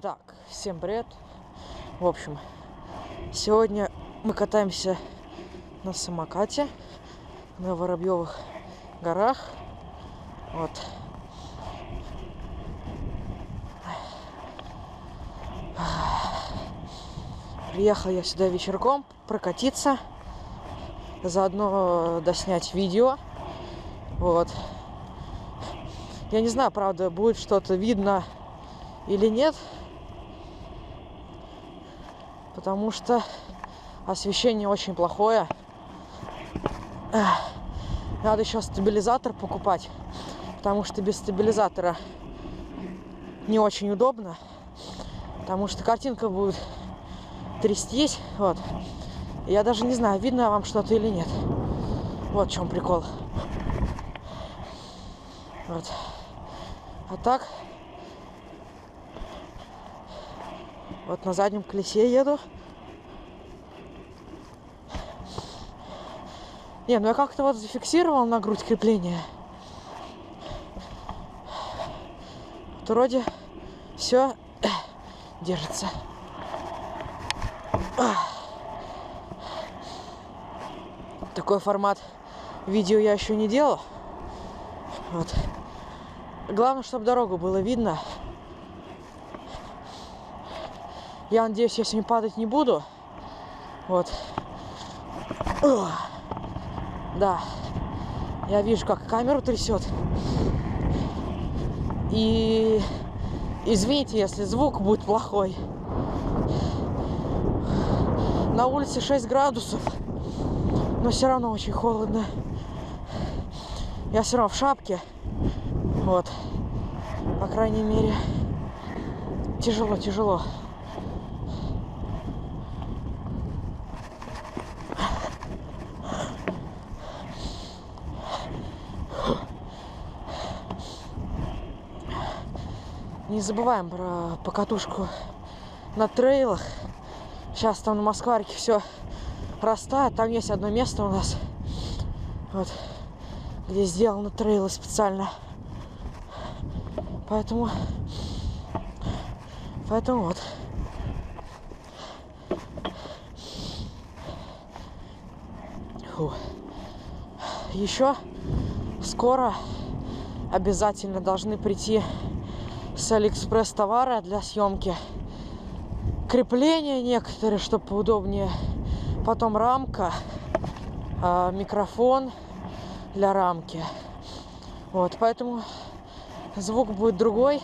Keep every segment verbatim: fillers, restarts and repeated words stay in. Итак, всем привет. В общем, сегодня мы катаемся на самокате на Воробьевых горах. Вот. Приехал я сюда вечерком прокатиться, заодно доснять видео. Вот. Я не знаю, правда, будет что-то видно или нет, потому что освещение очень плохое. Надо еще стабилизатор покупать, потому что без стабилизатора не очень удобно, потому что картинка будет трястись. Вот. Я даже не знаю, видно вам что-то или нет. Вот в чем прикол. Вот. А так вот на заднем колесе еду. Не, ну я как-то вот зафиксировал на грудь крепление. Вот вроде все держится. Такой формат видео я еще не делал. Вот. Главное, чтобы дорогу было видно. Я надеюсь, я с ним падать не буду. Вот. Да, я вижу, как камеру трясет. И извините, если звук будет плохой. На улице шесть градусов, но все равно очень холодно. Я все равно в шапке. Вот. По крайней мере, тяжело, тяжело. Не забываем про покатушку на трейлах. Сейчас там на Москварике все растает. Там есть одно место у нас, вот, где сделаны трейлы специально. Поэтому, поэтому вот. Фу. Еще скоро обязательно должны прийти с Алиэкспресс товара для съемки, крепления некоторые, чтобы поудобнее, потом рамка, микрофон для рамки. Вот, поэтому звук будет другой,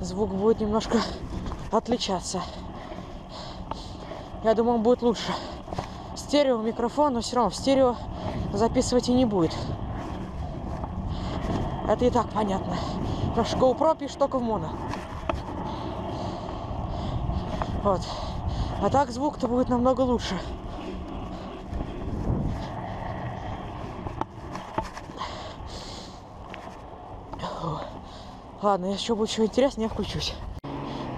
звук будет немножко отличаться. Я думаю, он будет лучше. Стерео микрофон, но все равно в стерео записывать и не будет. Это и так понятно. Потому что GoPro пишет только в моно. Вот. А так звук-то будет намного лучше. Ладно, если еще будет что интересное, я включусь.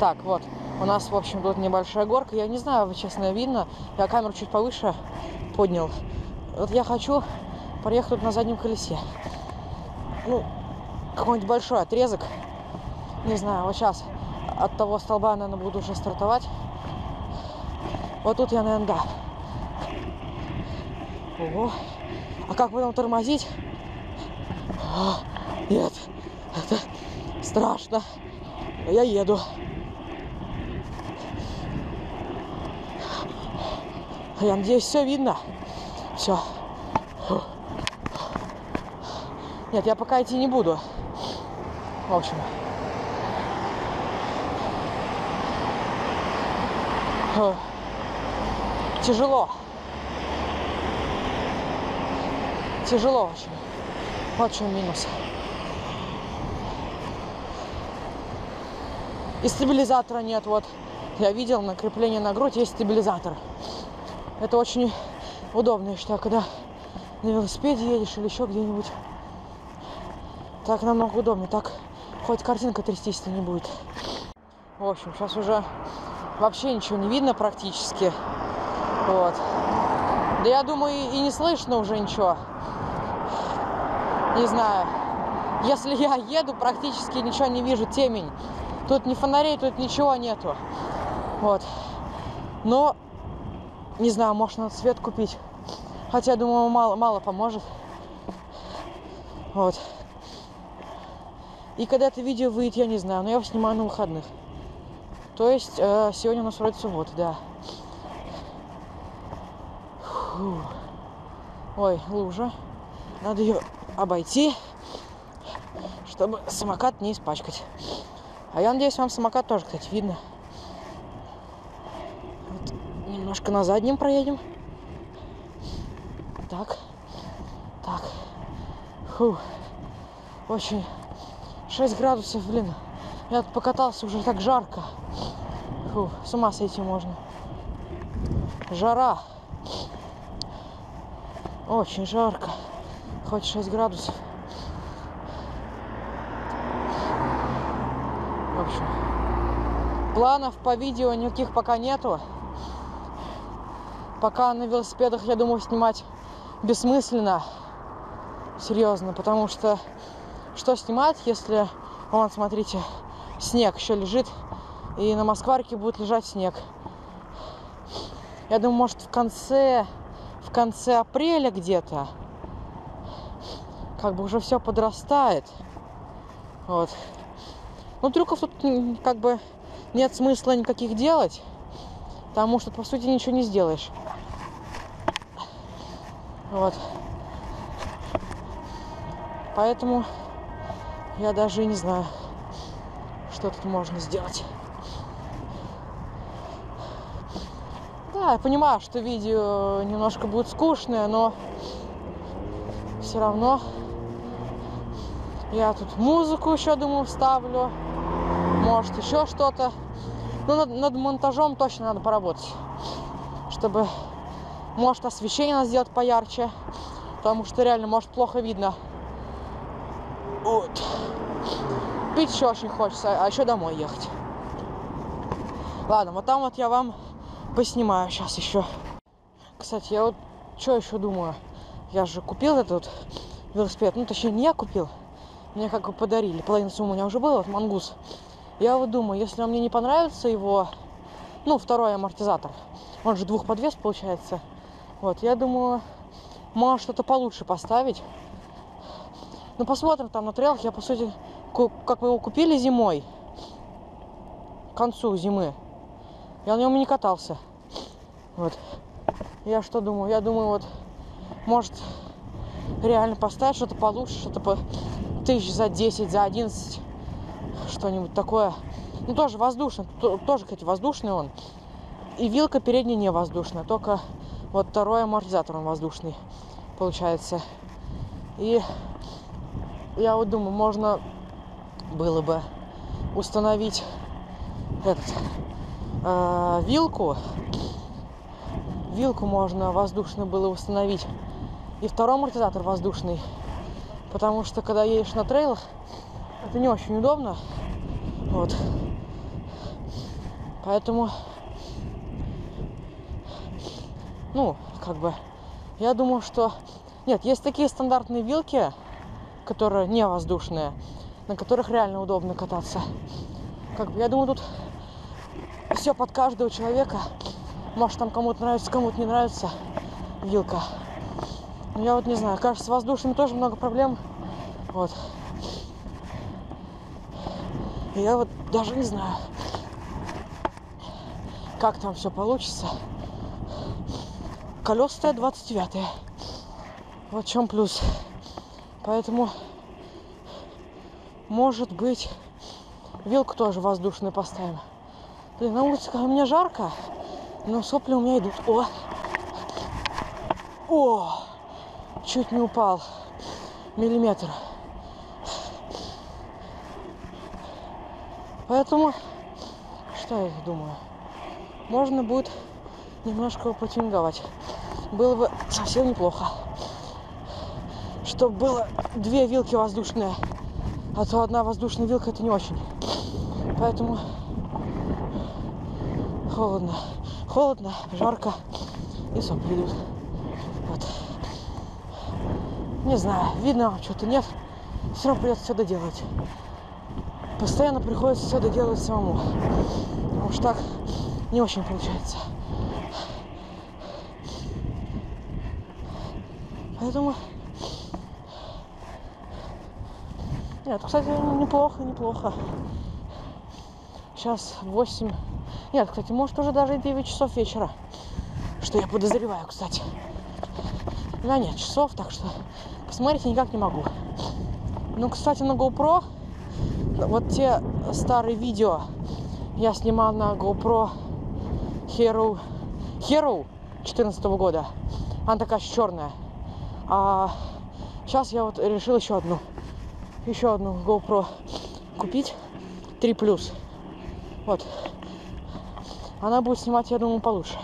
Так, вот. У нас, в общем, тут небольшая горка. Я не знаю, честно, видно. Я камеру чуть повыше поднял. Вот я хочу проехать тут на заднем колесе. Ну, какой-нибудь большой отрезок. Не знаю, вот сейчас от того столба, наверное, буду уже стартовать. Вот тут я, наверное, да. Ого. А как потом тормозить? О, нет. Это страшно. Я еду. Я надеюсь, все видно. Все. Нет, я пока идти не буду. В общем. Тяжело. Тяжело очень. Вот в чем минус. И стабилизатора нет. Вот я видел, на крепление на грудь есть стабилизатор. Это очень удобно, я считаю, когда на велосипеде едешь или еще где-нибудь. Так намного удобнее. Так хоть картинка трястись-то не будет. В общем, сейчас уже вообще ничего не видно практически. Вот. Да я думаю, и не слышно уже ничего. Не знаю. Если я еду, практически ничего не вижу, темень. Тут ни фонарей, тут ничего нету. Вот. Но, не знаю, может, надо свет купить. Хотя, я думаю, мало, мало поможет. Вот. И когда это видео выйдет, я не знаю, но я его снимаю на выходных. То есть, э, сегодня у нас вроде суббота, да. Фу. Ой, лужа. Надо ее обойти, чтобы самокат не испачкать. А я надеюсь, вам самокат тоже, кстати, видно. Вот. Немножко на заднем проедем. Так. Так. Фу. Очень... шесть градусов, блин. Я тут покатался, уже так жарко. Фу, с ума сойти можно. Жара. Очень жарко. Хоть шесть градусов. В общем, планов по видео никаких пока нету. Пока на велосипедах, я думаю, снимать бессмысленно. Серьезно, потому что что снимать, если, вон, смотрите, снег еще лежит, и на Москварике будет лежать снег. Я думаю, может, в конце, в конце апреля где-то, как бы уже все подрастает. Вот. Ну, трюков тут как бы нет смысла никаких делать, потому что, по сути, ничего не сделаешь. Вот. Поэтому... я даже не знаю, что тут можно сделать. Да, я понимаю, что видео немножко будет скучное, но все равно я тут музыку еще, думаю, вставлю. Может, еще что-то. Но над, над монтажом точно надо поработать, чтобы, может, освещение надо сделать поярче, потому что реально, может, плохо видно. Вот. Пить еще очень хочется, а еще домой ехать. Ладно, вот там вот я вам поснимаю сейчас еще. Кстати, я вот что еще думаю? Я же купил этот велосипед. Ну, точнее, не я купил. Мне как бы подарили. Половина суммы у меня уже была, вот мангус. Я вот думаю, если он мне не понравится, его... ну, второй амортизатор. Он же двух подвес, получается. Вот, я думаю, может, что-то получше поставить. Ну, посмотрим, там на трейлах я, по сути, как мы его купили зимой, к концу зимы, я на нем и не катался. Вот. Я что думаю? Я думаю, вот, может, реально поставить что-то получше, что-то по тысяч за десять, за одиннадцать, что-нибудь такое. Ну, тоже воздушный, тоже, кстати, воздушный он. И вилка передняя не воздушная, только вот второй амортизатор он воздушный, получается. И... я вот думаю, можно было бы установить этот, э, вилку. Вилку можно воздушную было установить. И второй амортизатор воздушный. Потому что, когда едешь на трейлах, это не очень удобно. Вот. Поэтому, ну, как бы, я думаю, что... нет, есть такие стандартные вилки, которые не воздушные, на которых реально удобно кататься. Как бы, я думаю, тут все под каждого человека. Может, там кому-то нравится, кому-то не нравится вилка. Но я вот не знаю. Кажется, с воздушным тоже много проблем. Вот. И я вот даже не знаю, как там все получится. Колеса стоят двадцать девятые. Вот в чем плюс. Поэтому, может быть, вилку тоже воздушную поставим. Блин, на улице у меня жарко, но сопли у меня идут. О! О! Чуть не упал. Миллиметр. Поэтому, что я думаю, можно будет немножко потюнговать. Было бы совсем неплохо. Чтобы было две вилки воздушные, а то одна воздушная вилка — это не очень. Поэтому холодно, холодно, жарко и сопли идут. Вот. Не знаю, видно, что-то нет. Все равно придется все доделать. постоянно приходится все доделать самому. Потому что так не очень получается. Поэтому... Нет, кстати, неплохо, неплохо. Сейчас восемь... Нет, кстати, может уже даже и девять часов вечера. Что я подозреваю, кстати. Да нет, часов, так что посмотреть никак не могу. Ну, кстати, на GoPro, вот те старые видео я снимал на GoPro Hero, Hero четырнадцатого года. Она такая черная. А сейчас я вот решил еще одну. Еще одну GoPro купить. три плюс. Вот. Она будет снимать, я думаю, получше.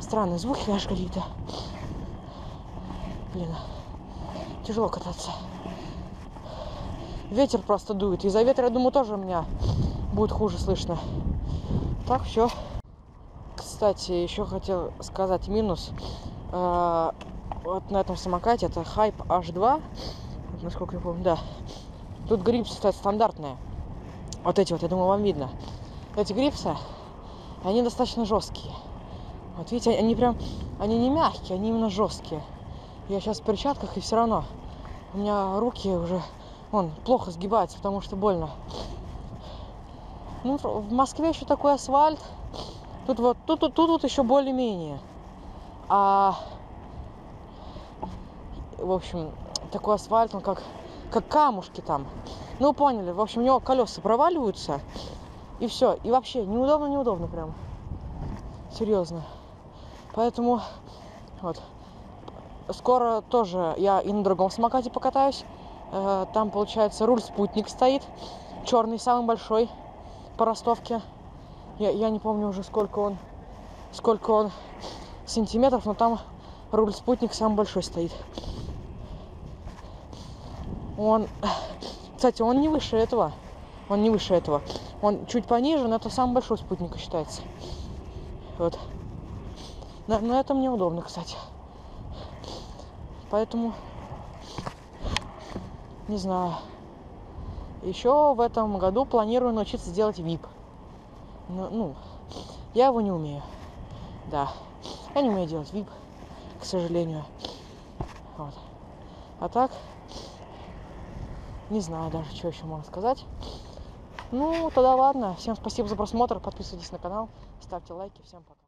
Странные звуки, конечно, какие-то. Блин. Тяжело кататься. Ветер просто дует. Из-за ветра, я думаю, тоже у меня будет хуже слышно. Так, все. Кстати, еще хотел сказать минус. Вот на этом самокате. Это Hype эйч два. Насколько я помню, да. Тут грипсы, кстати, стандартные. Вот эти вот, я думаю, вам видно. Эти грипсы, они достаточно жесткие. Вот видите, они прям, они не мягкие, они именно жесткие. Я сейчас в перчатках, и все равно у меня руки уже, вон, плохо сгибаются, потому что больно. Ну, в Москве еще такой асфальт. Тут вот, тут, тут, тут, тут еще более-менее. А, в общем... Такой асфальт, он как, как камушки там. Ну, поняли. В общем, у него колеса проваливаются. И все. И вообще, неудобно-неудобно прям. Серьезно. Поэтому, вот. Скоро тоже я и на другом самокате покатаюсь. Там, получается, руль-спутник стоит. Черный, самый большой. По ростовке. Я, я не помню уже, сколько он, сколько он сантиметров, но там руль-спутник самый большой стоит. Он, кстати, он не выше этого, он не выше этого, он чуть пониже, но это самый большой спутник считается. Вот. Но, но это мне удобно, кстати. Поэтому, не знаю, еще в этом году планирую научиться делать вип. Но, ну, я его не умею, да, я не умею делать вип, к сожалению. Вот. А так... Не знаю даже, что еще можно сказать. Ну, тогда ладно. Всем спасибо за просмотр. Подписывайтесь на канал, ставьте лайки. Всем пока.